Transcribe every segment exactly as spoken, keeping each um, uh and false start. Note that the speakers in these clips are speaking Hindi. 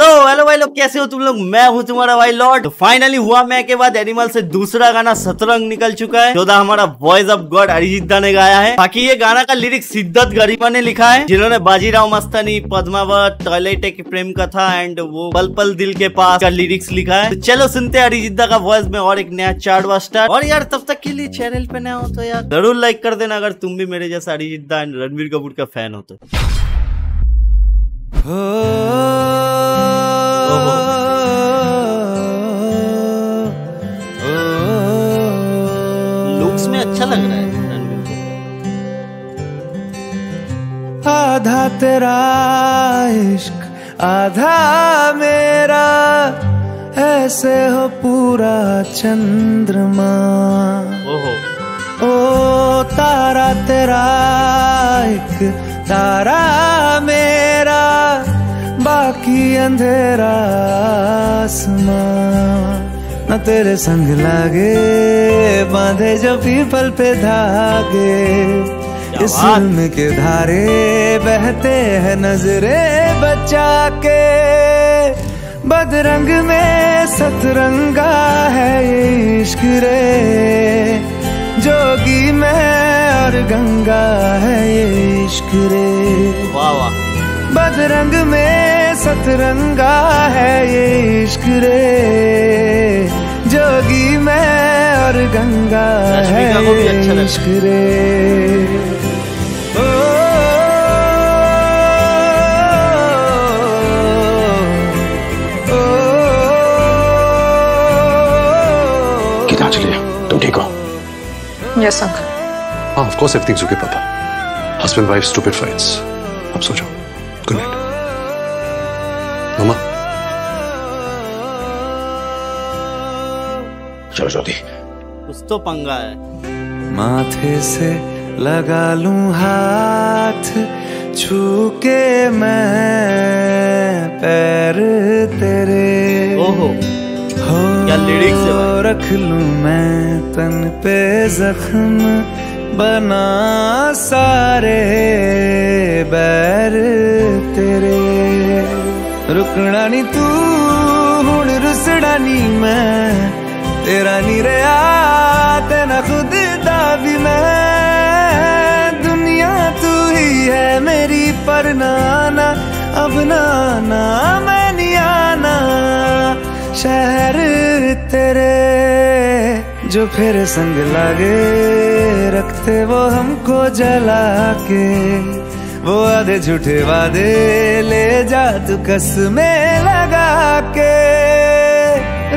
तो हेलो भाई लोग, कैसे हो तुम लोग। मैं हूँ तुम्हारा भाई लॉर्ड। फाइनली हुआ मैं के बाद एनिमल से दूसरा गाना शतरंग निकल चुका है। चौदह हमारा वॉइस ऑफ गॉड अरिजीत दा ने गाया है। बाकी ये गाना का लिरिक्स सिद्धार्थ गरिमा ने लिखा है, जिन्होंने बाजीराव मस्तानी, पद्मावत, टॉयलेट की प्रेम कथा एंड वो पल पल दिल के पास का लिरिक्स लिखा है। तो चलो सुनते हैं अरिजीत दा का वॉइस में और एक नया चार्टवा स्टार। और यार तब तक के लिए चैनल पे नया हो तो यार जरूर लाइक कर देना, अगर तुम भी मेरे जैसा अरिजीत दा एंड रणबीर कपूर का फैन हो तो। लुक्स में अच्छा लग रहा है रणबीर को। आधा तेरा इश्क आधा मेरा, ऐसे हो पूरा चंद्रमा। ओहो ओ तारा तेरा एक तारा मेरा, बाकी अंधेरा आसमां। न तेरे संग लागे बांधे जो पीपल पे धागे, इस में के धारे बहते हैं नजरे बचा के। बदरंग में सतरंगा है इश्क रे, जोगी में और गंगा है इश्क रे। वाह वाह। बदरंग में सतरंगा है ये इश्क रे, जोगी मैं और गंगा है ये इश्क रे। ओ कितना चलिए, तुम ठीक हो? Yes uncle. हाँ of course, everything's okay papa. Husband wife stupid fights. अब सो जाओ। Good night mamma. चलो ज्योति, कुछ तो पंगा है। माथे से लगा लूं हाथ, छू के मैं पैर तेरे। ओहो क्या लिरिक्स है। रख लूं मैं तन पे जख्म, बना सारे बैर तेरे। रुकना नी तू हुण, रुसड़ा नी मैं, तेरा नी रिया तेना खुद दा भी मैं। दुनिया तू ही है मेरी, पर नाना अब नाना मैं नी आना शहर तेरे। जो फिर संग लागे रखते वो हमको जला के, वो आधे झूठे वादे ले जा तू कसमें लगा के।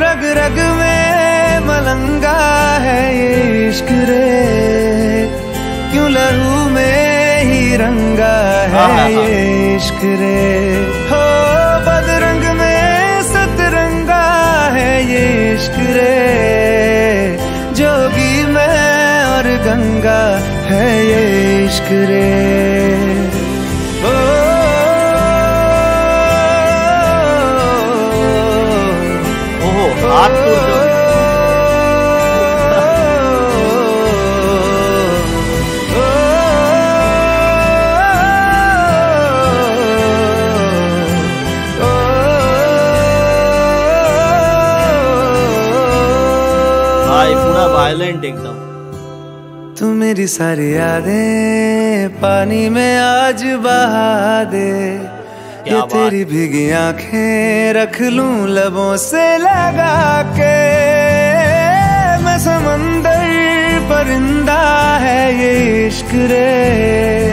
रग रग में मलंगा है ये इश्क रे, क्यों लहू में ही रंगा है ये इश्क रे। हो बदरंग में सतरंगा है ये इश्क रे, गंगा है ये इश्क रे। ओ ओहो हाथ तो जो भाई पूरा वायलेंट एकदम। तू मेरी सारी यादें पानी में आज बहा दे, ये तेरी भीगी आंखें रख लूं लबों से लगा के। मैं समंदर परिंदा है ये इश्क रे,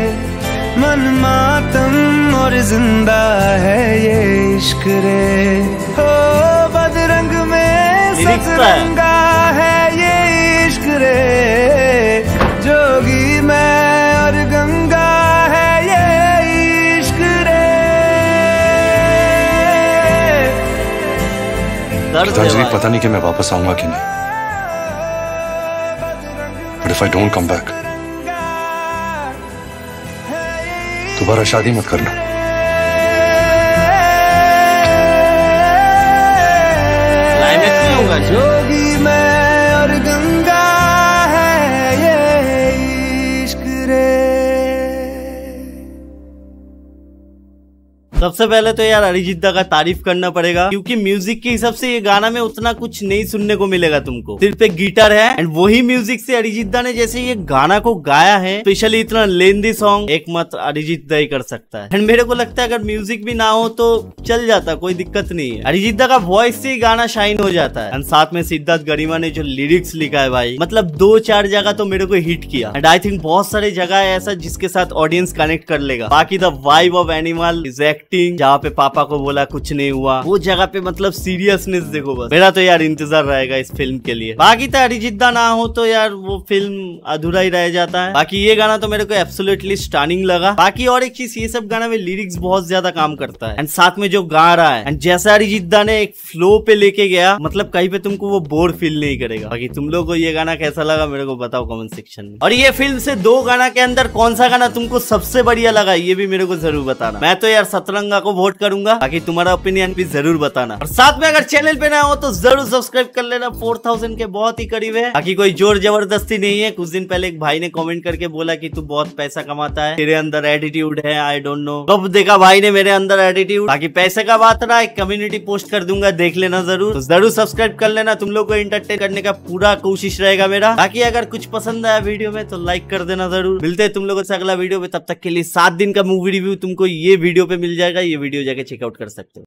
मन मातम और जिंदा है ये इश्क रे। हो बदरंग में सतरंगा है ये इश्क रे, जोगी मैं और गंगा है ये इश्क रे। रंजनी, पता नहीं कि मैं वापस आऊंगा कि नहीं, but if I don't come back दोबारा शादी मत करना। क्लाइमेक्स नहीं होगा। जोगी मैं और गंगा सबसे पहले तो यार अरिजीत दा का तारीफ करना पड़ेगा, क्योंकि म्यूजिक के हिसाब से ये गाना में उतना कुछ नहीं सुनने को मिलेगा तुमको, सिर्फ एक गिटार है। एंड वही म्यूजिक से अरिजीत दा ने जैसे ये गाना को गाया है, स्पेशली इतना लेंदी सॉन्ग एक मात्र अरिजीत दा ही कर सकता है। एंड मेरे को लगता है अगर म्यूजिक भी ना हो तो चल जाता, कोई दिक्कत नहीं है। अरिजीत दा का वॉइस से गाना शाइन हो जाता है। एंड साथ में सिद्धार्थ गरिमा ने जो लिरिक्स लिखा है भाई, मतलब दो चार जगह तो मेरे को हिट किया। एंड आई थिंक बहुत सारे जगह है ऐसा जिसके साथ ऑडियंस कनेक्ट कर लेगा। बाकी the vibe of Animal is acting, जहाँ पे पापा को बोला कुछ नहीं हुआ, वो जगह पे मतलब सीरियसनेस देखो बस। मेरा तो यार इंतजार रहेगा इस फिल्म के लिए। बाकी तो अरिजीत दा ना हो तो यार वो फिल्म अधूरा ही रह जाता है। बाकी ये गाना तो मेरे को एब्सोल्युटली स्टनिंग लगा। बाकी और एक चीज, ये सब गाना में लिरिक्स बहुत ज्यादा काम करता है। एंड साथ में जो गा रहा है, एंड जैसा अरिजीत दा ने एक फ्लो पे लेके गया, मतलब कहीं पे तुमको वो बोर फील नहीं करेगा। बाकी तुम लोग को ये गाना कैसा लगा मेरे को बताओ कमेंट सेक्शन में। और ये फिल्म से दो गाना के अंदर कौन सा गाना तुमको सबसे बढ़िया लगा ये भी मेरे को जरूर बताना। मैं तो यार सतरंगा को वोट करूंगा, बाकी तुम्हारा ओपिनियन भी जरूर बताना। और साथ में अगर चैनल पे ना हो तो जरूर सब्सक्राइब कर लेना, चार हज़ार के बहुत ही करीब है। बाकी कोई जोर जबरदस्ती नहीं है। कुछ दिन पहले एक भाई ने कमेंट करके बोला कि तू बहुत पैसा कमाता है, तेरे अंदर एटीट्यूड है। आई डोंट नो कब देखा भाई ने मेरे अंदर एटीट्यूड। बाकी पैसे का बात रहा, एक कम्युनिटी पोस्ट कर दूंगा, देख लेना जरूर। तो जरूर सब्सक्राइब कर लेना, तुम लोग को इंटरटेन करने का पूरा कोशिश रहेगा मेरा। बाकी अगर कुछ पसंद आया वीडियो में तो लाइक कर देना जरूर। मिलते हैं तुम लोगों से अगला वीडियो में, तब तक के लिए सात दिन का मूवी रिव्यू तुमको ये वीडियो पे मिल जाएगा। ये वीडियो जाके चेकआउट कर सकते हो।